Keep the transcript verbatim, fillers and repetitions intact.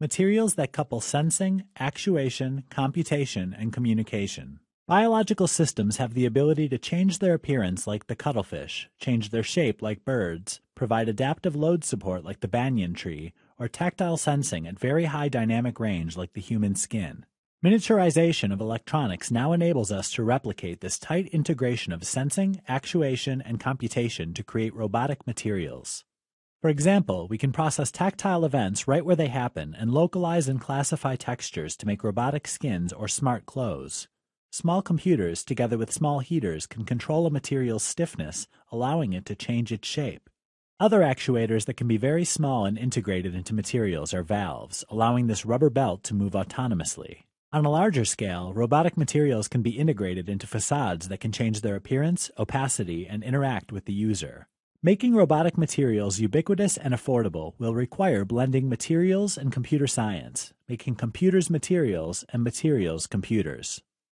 materials that couple sensing, actuation, computation, and communication. Biological systems have the ability to change their appearance like the cuttlefish, change their shape like birds, provide adaptive load support like the banyan tree, or tactile sensing at very high dynamic range like the human skin. Miniaturization of electronics now enables us to replicate this tight integration of sensing, actuation, and computation to create robotic materials. For example, we can process tactile events right where they happen and localize and classify textures to make robotic skins or smart clothes. Small computers, together with small heaters, can control a material's stiffness, allowing it to change its shape. Other actuators that can be very small and integrated into materials are valves, allowing this rubber belt to move autonomously. On a larger scale, robotic materials can be integrated into facades that can change their appearance, opacity, and interact with the user. Making robotic materials ubiquitous and affordable will require blending materials and computer science, making computers materials and materials computers.